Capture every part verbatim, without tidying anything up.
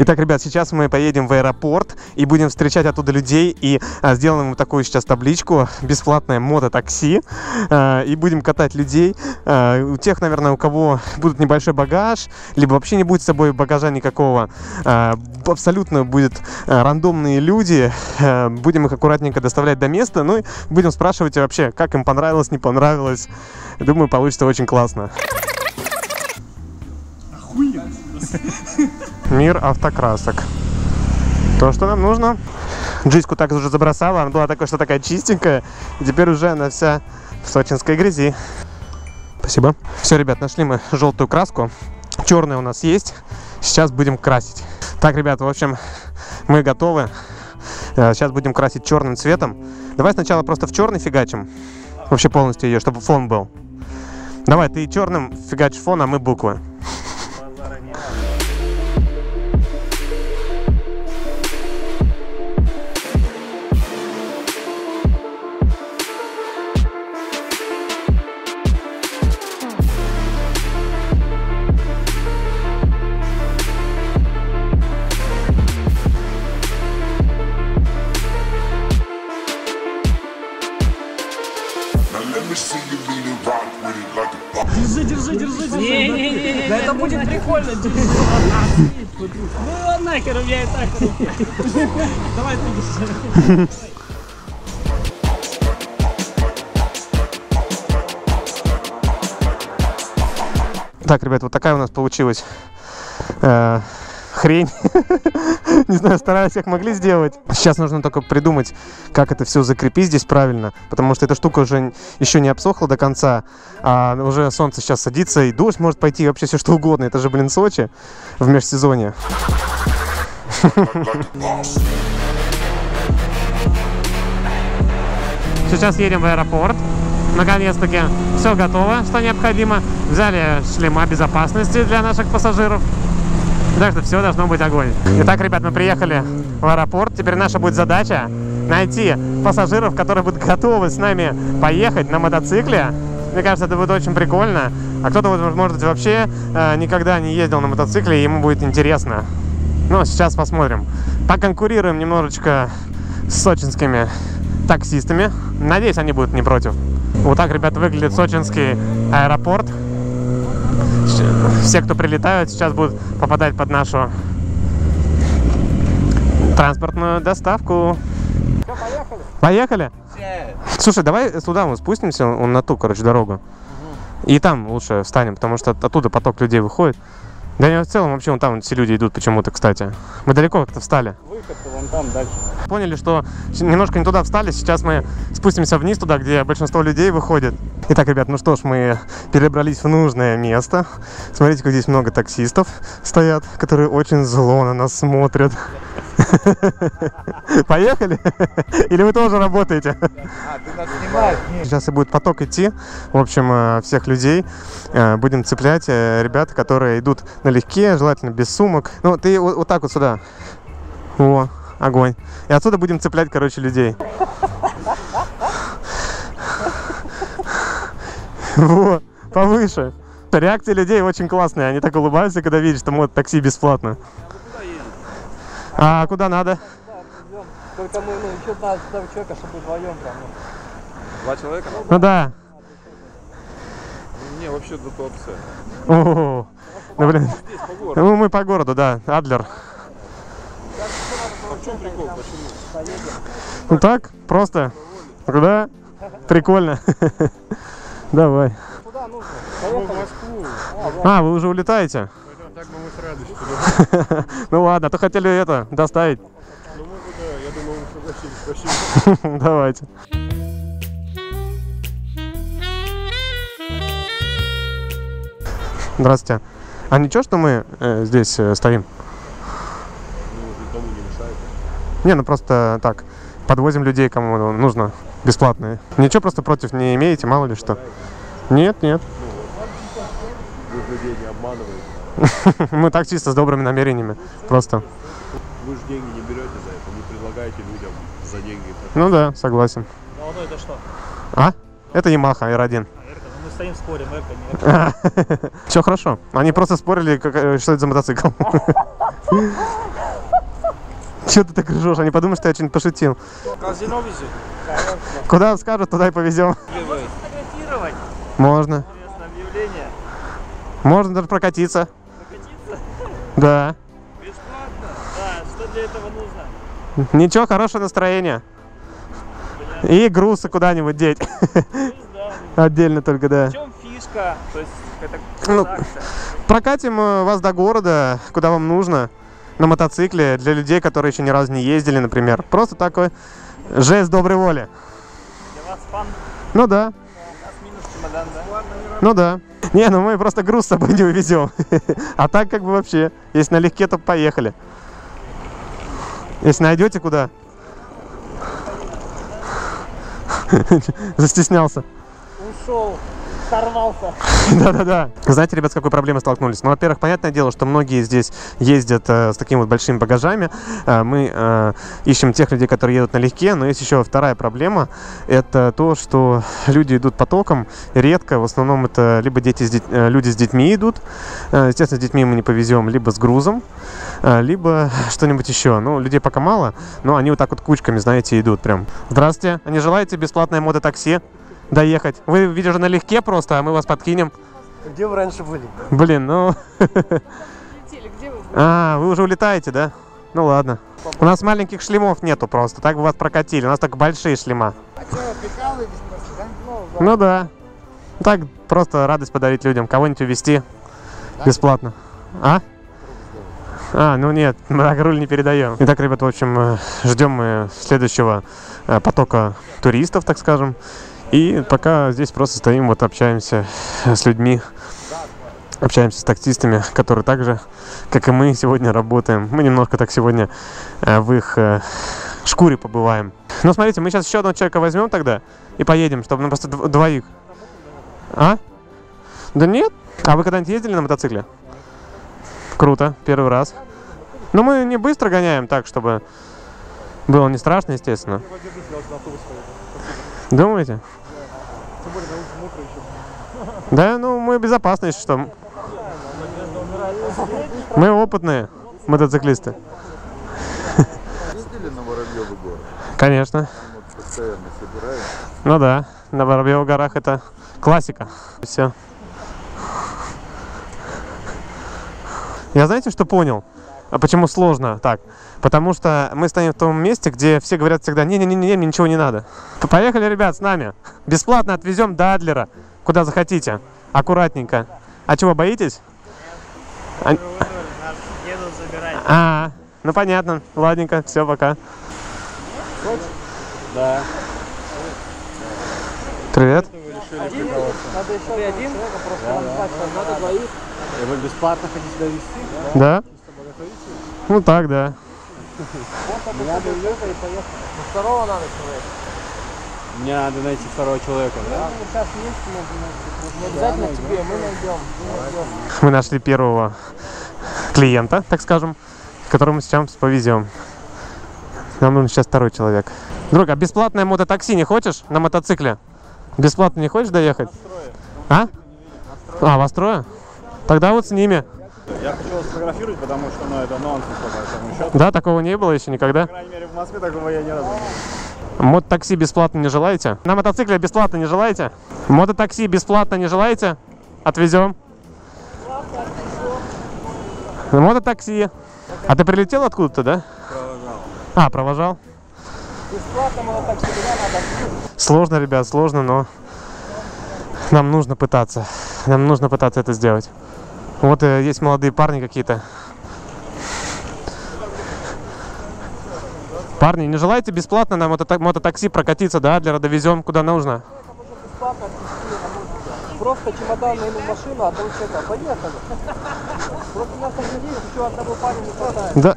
Итак, ребят, сейчас мы поедем в аэропорт и будем встречать оттуда людей. И а, сделаем им такую сейчас табличку: бесплатное мототакси. А, и будем катать людей. А, у тех, наверное, у кого будет небольшой багаж, либо вообще не будет с собой багажа никакого. А, абсолютно будут а, рандомные люди. А, будем их аккуратненько доставлять до места. Ну и будем спрашивать вообще, как им понравилось, не понравилось. Думаю, получится очень классно. Мир автокрасок. То, что нам нужно. Джиску так уже забросала. Она была такой, что такая чистенькая. И теперь уже она вся в сочинской грязи. Спасибо. Все, ребят, нашли мы желтую краску. Черная у нас есть. Сейчас будем красить. Так, ребят, в общем, мы готовы. Сейчас будем красить черным цветом. Давай сначала просто в черный фигачим. Вообще полностью ее, чтобы фон был. Давай, ты черным фигач фон, а мы буквы. Да это будет прикольно. Ну нахер, у меня и так руки. Давай ты. Так, ребят, вот такая у нас получилась э, хрень. Не знаю, стараюсь, как могли сделать. Сейчас нужно только придумать, как это все закрепить здесь правильно, потому что эта штука уже еще не обсохла до конца, а уже солнце сейчас садится, и дождь может пойти, вообще все что угодно. Это же, блин, Сочи в межсезонье. Сейчас едем в аэропорт. Наконец-таки все готово, что необходимо. Взяли шлема безопасности для наших пассажиров. Так что все должно быть огонь. Итак, ребят, мы приехали в аэропорт. Теперь наша будет задача найти пассажиров, которые будут готовы с нами поехать на мотоцикле. Мне кажется, это будет очень прикольно. А кто-то, может быть, вообще э, никогда не ездил на мотоцикле, и ему будет интересно. Ну, сейчас посмотрим. Поконкурируем немножечко с сочинскими таксистами. Надеюсь, они будут не против. Вот так, ребят, выглядит сочинский аэропорт. Все, кто прилетают, сейчас будут попадать под нашу транспортную доставку. Все, поехали? Поехали? Все. Слушай, давай туда мы спустимся, он на ту, короче, дорогу. Угу. И там лучше встанем, потому что оттуда поток людей выходит. Да не, в целом вообще вон там все люди идут почему-то, кстати. Мы далеко как-то встали. Выход-то вон там дальше. Поняли, что немножко не туда встали, сейчас мы спустимся вниз туда, где большинство людей выходит. Итак, ребят, ну что ж, мы перебрались в нужное место. Смотрите, как здесь много таксистов стоят, которые очень зло на нас смотрят. Поехали? Или вы тоже работаете? А, ты нас снимаешь? Сейчас и будет поток идти, в общем, всех людей. Будем цеплять ребят, которые идут налегке, желательно без сумок. Ну, ты вот, вот так вот сюда. О, огонь. И отсюда будем цеплять, короче, людей. Во, повыше. Реакции людей очень классные. Они так улыбаются, когда видят, что мод такси бесплатно. А куда надо? Только мы, ну, еще надо одного человека, чтобы вдвоем там. Два человека? Ну да. Не, вообще до топса. О, ну блин. Ну мы по городу, да, Адлер. А в чем прикол, почему? Ну так, просто. Куда? Прикольно. Давай. Куда нужно? В Москву. А, вы уже улетаете? Так бы мы с радостью. Ну ладно, то хотели это доставить. Ну мы бы, да, я думаю, мы согласились. Спасибо. Давайте. Здравствуйте. А ничего, что мы э, здесь э, стоим? Ну, никому не мешает. Не, ну просто так. Подвозим людей, кому нужно. Бесплатные. Ничего просто против не имеете, мало ли что. Нет, нет. Ну, вы людей не обманываете. Мы так чисто, с добрыми намерениями, просто. Вы же деньги не берете за это, не предлагаете людям за деньги. Ну да, согласен. Молодой, это что? А? Это Ямаха эр один. Мы стоим, спорим, эрка, не эрка. Все хорошо. Они просто спорили, что это за мотоцикл. Че ты так ржешь? Они подумают, что я что-нибудь пошутил. Казино везет. Куда скажут, туда и повезем. Можно сфотографировать? Можно. Можно даже прокатиться. Прокатиться? Да. Бесплатно? Да, что для этого нужно? Ничего, хорошее настроение. И грузы куда-нибудь деть. Отдельно только, да. В чем фишка? То есть, это транзакция. Прокатим вас до города, куда вам нужно, на мотоцикле, для людей, которые еще ни разу не ездили, например. Просто такой жест доброй воли. Для вас фан? Ну да. У нас минус чемодан, да? Ну да. Не, ну мы просто груз с собой не увезем. А так как бы вообще, если налегке, то поехали. Если найдете куда. Застеснялся. Ушел, сорвался. Да-да-да. Знаете, ребят, с какой проблемой столкнулись? Ну, во-первых, понятное дело, что многие здесь ездят э, с такими вот большими багажами. Э, мы э, ищем тех людей, которые едут налегке. Но есть еще вторая проблема. Это то, что люди идут потоком. Редко. В основном это либо дети с деть... люди с детьми идут. Э, естественно, с детьми мы не повезем. Либо с грузом. Э, либо что-нибудь еще. Ну, людей пока мало. Но они вот так вот кучками, знаете, идут прям. Здравствуйте. А не желаете бесплатное мототакси? Доехать. Вы, видишь, налегке просто, а мы вас подкинем. Где вы раньше были? Блин, ну... А, вы уже улетаете, да? Ну ладно. У нас маленьких шлемов нету просто, так бы вас прокатили. У нас так большие шлема. Ну да. Так просто радость подарить людям, кого-нибудь увезти бесплатно. А? А, ну нет, мы так руль не передаем. Итак, ребят, в общем, ждем мы следующего потока туристов, так скажем. И пока здесь просто стоим, вот общаемся с людьми, общаемся с таксистами, которые так же, как и мы, сегодня работаем. Мы немножко так сегодня в их шкуре побываем. Но смотрите, мы сейчас еще одного человека возьмем тогда и поедем, чтобы ну, просто дв двоих. А? Да нет? А вы когда-нибудь ездили на мотоцикле? Круто, первый раз. Но мы не быстро гоняем так, чтобы было не страшно, естественно. Думаете? Да, ну мы безопасны, если что. Мы опытные мотоциклисты. Ездили на Воробьевы горы? Конечно. Ну да, на Воробьевых горах это классика. Все. Я знаете, что понял? А почему сложно так? Потому что мы стоим в том месте, где все говорят всегда, не-не-не, мне ничего не надо. Поехали, ребят, с нами. Бесплатно отвезем до Адлера, куда захотите. Аккуратненько. А чего, боитесь? А... а, ну понятно. Ладненько, все, пока. Да. Привет. Один? Надо еще один? Да, да. Надо двоих. И вы бесплатно хотите довести? Да. Ну так, да. Второго надо человека. Мне надо найти второго человека, да? Сейчас вместе надо найти. Обязательно тебе, мы найдем. Мы нашли первого клиента, так скажем, которому сейчас повезем. Нам нужен сейчас второй человек. Друг, а бесплатное мототакси не хочешь на мотоцикле? Бесплатно не хочешь доехать? А? А, вас трое? Тогда вот с ними. Я хочу вас сфотографировать, потому что ну, это нонсенс по большому счету. Да, такого не было еще никогда? По крайней мере, в Москве такого я ни разу не видел. Мототакси бесплатно не желаете? На мотоцикле бесплатно не желаете? Мототакси бесплатно не желаете? Отвезем. Мототакси. А ты прилетел откуда-то, да? Провожал. А, провожал. Бесплатно мототакси, куда надо? Сложно, ребят, сложно, но нам нужно пытаться. Нам нужно пытаться это сделать. Вот есть молодые парни какие-то. Парни, не желаете бесплатно на мото мототакси прокатиться, да, для довезем куда нужно? Просто чемоданы ему машину, а то что-то, поехали. Просто нас объединили, еще одного парня не хватает. Да.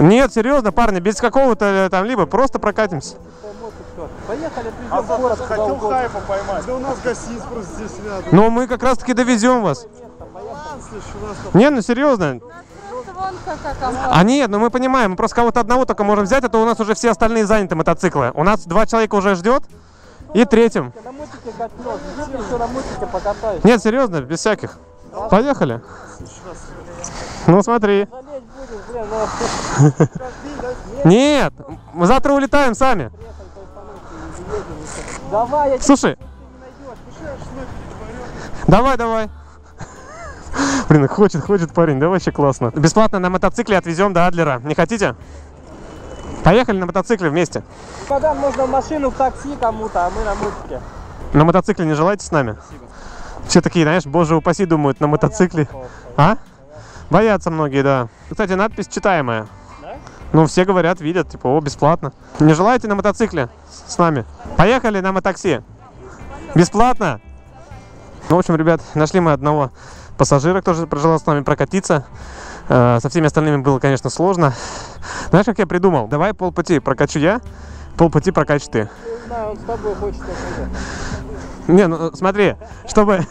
Нет, серьезно, парни, без какого-то там либо, просто прокатимся. Поехали, придем в город. Хотел хайпа поймать. Да у нас гостиница просто здесь рядом. Но мы как раз таки довезем вас. Не, ну серьезно. А нет, ну мы понимаем, мы просто кого-то одного только можем взять, а то у нас уже все остальные заняты мотоциклы. У нас два человека уже ждет, и третьим. Нет, серьезно, без всяких. Поехали. Ну смотри. Нет, мы завтра улетаем сами. Слушай. Давай, давай. Блин, хочет, хочет парень, да, вообще классно. Бесплатно на мотоцикле отвезем до Адлера. Не хотите? Поехали на мотоцикле вместе. Когда можно в машину, в такси кому-то, а мы на мотике. На мотоцикле не желаете с нами? Спасибо. Все такие, знаешь, боже упаси, думают на мотоцикле. А? Боятся многие, да. Кстати, надпись читаемая. Да? Ну, все говорят, видят, типа, о, бесплатно. Не желаете на мотоцикле с нами? Поехали на мотокси. Бесплатно? Ну, в общем, ребят, нашли мы одного пассажира, кто же пожелал с нами прокатиться. Со всеми остальными было, конечно, сложно. Знаешь, как я придумал? Давай полпути прокачу я, полпути прокачу ты. Не знаю, он с тобой хочет. Не, ну смотри, чтобы...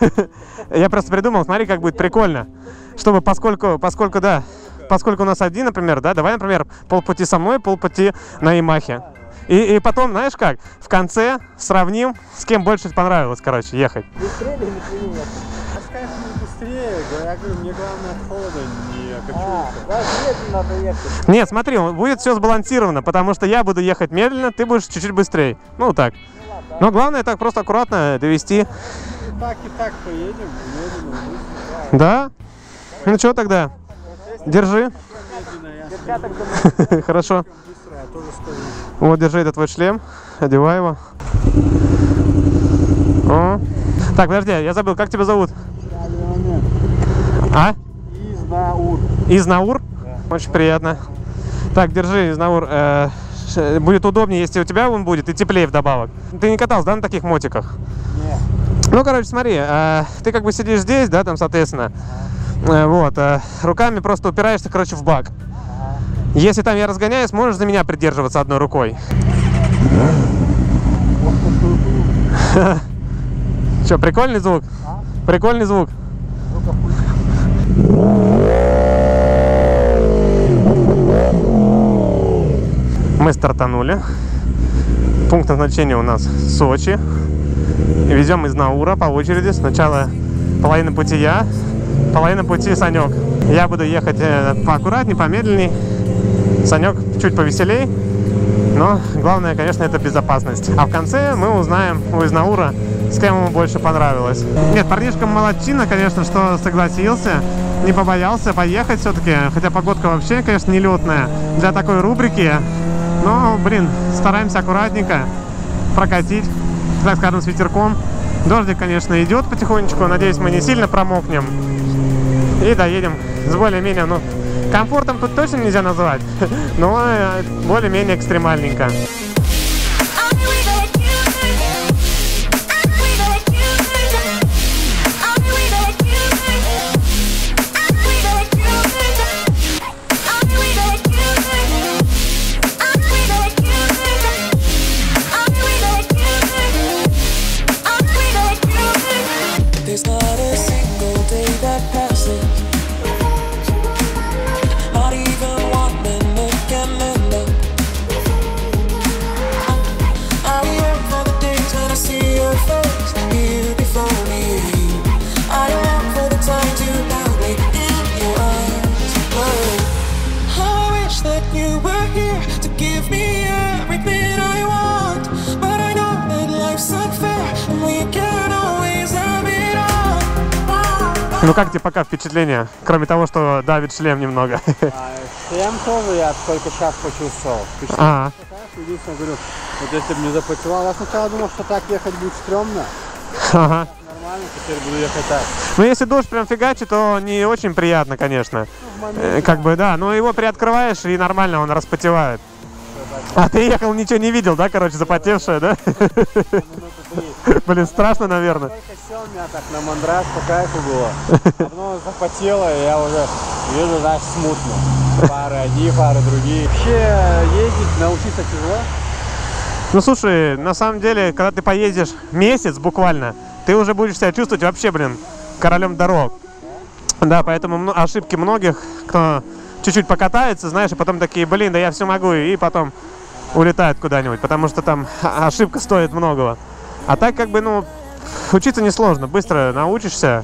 Я просто придумал, смотри, как будет прикольно. Чтобы поскольку, поскольку, да, поскольку у нас один, например, да, давай, например, полпути со мной, полпути на Ямахе. И, и потом, знаешь как, в конце сравним, с кем больше понравилось, короче, ехать. Быстрее или быстрее? Конечно, быстрее, я говорю, мне главное холода не качуется. Нет, смотри, будет все сбалансировано, потому что я буду ехать медленно, ты будешь чуть-чуть быстрее. Ну так. Но главное так просто аккуратно довести. И так, и так поедем, поедем. Да? Ну что тогда? Держи. Хорошо. Вот, держи, этот твой шлем. Одевай его. О. Так, подожди, я забыл, как тебя зовут? А? Изнаур. Изнаур? Да. Очень приятно. Так, держи, Изнаур. Э, будет удобнее, если у тебя он будет, и теплее вдобавок. Ты не катался, да, на таких мотиках? Нет. Ну, короче, смотри, э, ты как бы сидишь здесь, да, там, соответственно. Ага. Э, вот, э, руками просто упираешься, короче, в бак. Ага. Если там я разгоняюсь, можешь за меня придерживаться одной рукой. Че, прикольный звук? Прикольный звук. Мы стартанули. Пункт назначения у нас Сочи. Везем из Наура по очереди. Сначала половина пути я, половина пути Санек. Я буду ехать поаккуратнее, помедленнее. Санек чуть повеселей. Но главное, конечно, это безопасность. А в конце мы узнаем у Изнаура, с кем ему больше понравилось. Нет, парнишка молодчина, конечно, что согласился, не побоялся поехать все-таки. Хотя погодка вообще, конечно, нелетная для такой рубрики. Но, блин, стараемся аккуратненько прокатить, так скажем, с ветерком. Дождик, конечно, идет потихонечку. Надеюсь, мы не сильно промокнем. И доедем с более-менее, ну, комфортом тут точно нельзя назвать, но более-менее экстремальненько. Ну как тебе пока впечатление, кроме того, что давит шлем немного? А, шлем тоже я только сейчас почувствовал. А -а -а. Единственное, говорю, вот если бы не запотевал, я сначала думал, что так ехать будет стрёмно. Ага. Нормально, теперь буду ехать так. Ну если дождь прям фигачит, то не очень приятно, конечно. Ну, момент, как да. бы да, но его приоткрываешь и нормально он распотевает. А ты ехал, ничего не видел, да, короче, запотевшая, да? Блин, страшно, наверное. Только сел меня так на мандраж, по кайфу было. Оно запотело, и я уже вижу, знаешь, смутно. Пары одни, пары другие. Вообще ездить научиться тяжело. Ну, слушай, на самом деле, когда ты поедешь месяц буквально, ты уже будешь себя чувствовать вообще, блин, королем дорог. Да, поэтому ошибки многих, кто... чуть-чуть покатается, знаешь, и потом такие, блин, да я все могу, и потом улетают куда-нибудь, потому что там ошибка стоит многого. А так, как бы, ну, учиться несложно, быстро научишься.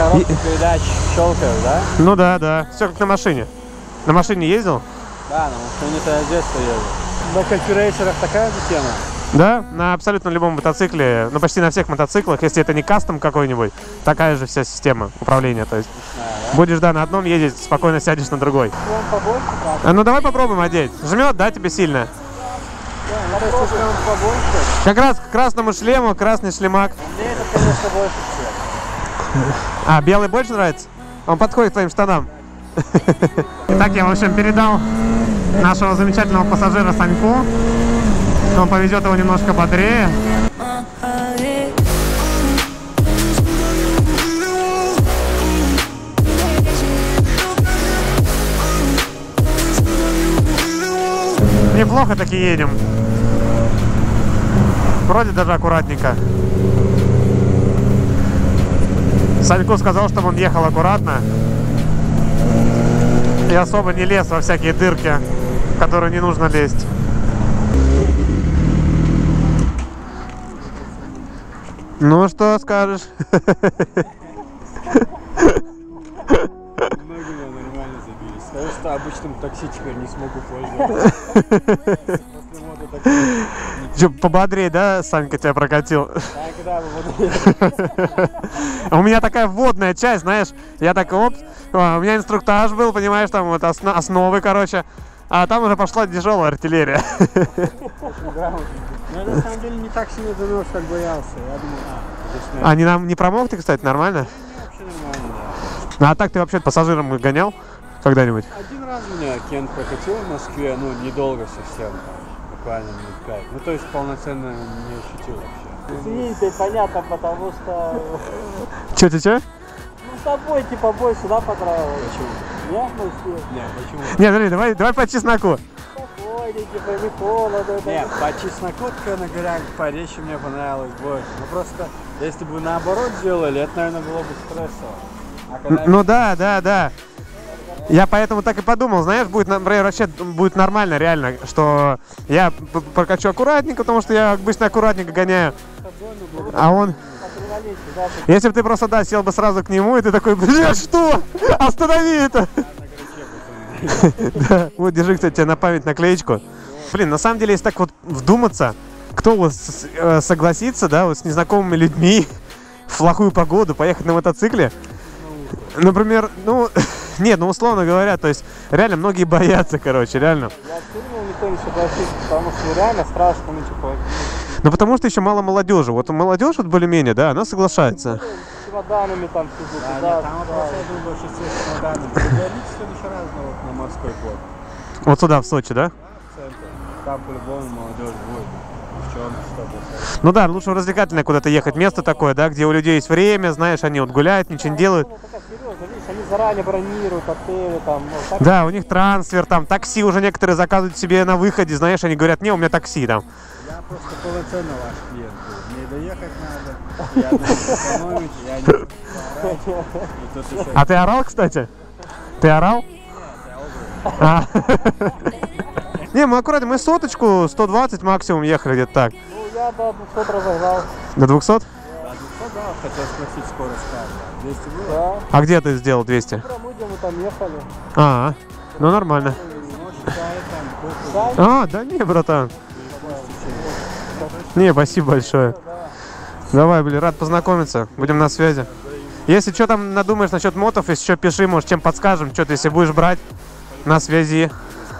коробки передач щелкают, да? Ну да, да. Все как на машине. На машине ездил? Да, на машине-то я с детства ездил. На кальпирейсерах такая же тема? Да, на абсолютно любом мотоцикле, ну почти на всех мотоциклах, если это не кастом какой-нибудь, такая же вся система управления, то есть а, да? будешь, да, на одном ездить, спокойно сядешь на другой. Побольше, а, ну давай попробуем одеть. Жмет, да, тебе сильно? Да, надо побольше. Как раз к красному шлему, красный шлемак. Мне это, конечно, больше всего. А, белый больше нравится? Он подходит к твоим штанам. Итак, я, в общем, передал нашего замечательного пассажира Саньку. Он повезет его немножко бодрее. Неплохо таки едем. Вроде даже аккуратненько. Саньку сказал, чтобы он ехал аккуратно. И особо не лез во всякие дырки, в которые не нужно лезть. Ну что скажешь? Ноги меня нормально забились, потому что обычным такси теперь не смогу пользоваться. Че, пободрее, да, Санька тебя прокатил? Да, да, у меня такая вводная часть, знаешь, я так, оп, у меня инструктаж был, понимаешь, там вот осно, основы, короче, а там уже пошла тяжелая артиллерия. Ну, это, на самом деле, не так сильно замерз, как боялся. Я думаю, а, а не, нам, не промок ты, кстати, нормально? Ну, вообще нормально, да. А так ты вообще пассажиром гонял когда-нибудь? Один раз меня Кен прокатил в Москве, ну, недолго совсем, там, буквально минут пять. Ну, то есть, полноценно не ощутил вообще. Извини, ты понятно, потому что... Че, ты че? Ну, с тобой, типа, бой сюда понравилось. Почему? Нет, ну, нет, почему? Нет, смотри, давай, давай по чесноку. Типа, не холодно, да? Нет, по чесноку, на горях, по речи мне понравилось больше. Ну просто, если бы наоборот делали, это, наверное, было бы стрессово. А когда... Ну да, да, да. Я поэтому так и подумал, знаешь, будет, вообще будет нормально, реально, что я прокачу аккуратненько, потому что я обычно аккуратненько гоняю. А он... Если бы ты просто, да, сел бы сразу к нему, и ты такой, блин, что? Останови это! Да, вот, держи, кстати, тебе на память наклеечку. Блин, на самом деле, если так вот вдуматься, кто у вас согласится, да, вот с незнакомыми людьми в плохую погоду поехать на мотоцикле? Например, ну, нет, ну, условно говоря, то есть, реально, многие боятся, короче, реально. Я все равно никто не согласится, потому что реально страшно, ну, типа... Ну, потому что еще мало молодежи. Вот молодежь, вот более-менее, да, она согласится. Чемоданами там сидят. Да, да, там да. Вопрос, я думаю, больше всего чемоданами. Пригодится в следующий раз на морской плот. Вот сюда, в Сочи, да? Да, в центре. Там по-любому молодежь будет. Девчонки, ну да, лучше развлекательное куда-то ехать. Место такое, да, где у людей есть время, знаешь, они вот гуляют, ничего не делают. Они заранее бронируют отели, там. Да, у них трансфер, там, такси уже некоторые заказывают себе на выходе, знаешь, они говорят, не, у меня такси там. Я просто полноценно ваш клиент. Мне доехать надо. Я экономить, я не орать. Еще... А ты орал, кстати? Ты орал? Нет, я орал. Не, мы аккуратно, мы соточку, сто двадцать максимум ехали где-то так. Ну, я до двухсот разогнал. До двухсот? До двухсот, да, хотел спросить скорость. двести было? А где ты сделал двести? Мы там ехали. А, ну нормально. А, да не, братан. Не, спасибо большое. Давай, блин, рад познакомиться. Будем на связи. Если что там надумаешь насчет мотов, если что, пиши, может, чем подскажем, что ты, если будешь брать, на связи.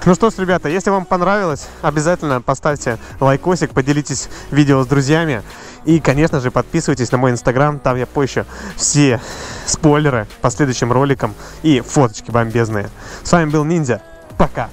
Ну что ж, ребята, если вам понравилось, обязательно поставьте лайкосик, поделитесь видео с друзьями. И, конечно же, подписывайтесь на мой инстаграм, там я пощу все спойлеры по следующим роликам и фоточки бомбезные. С вами был Ниндзя. Пока!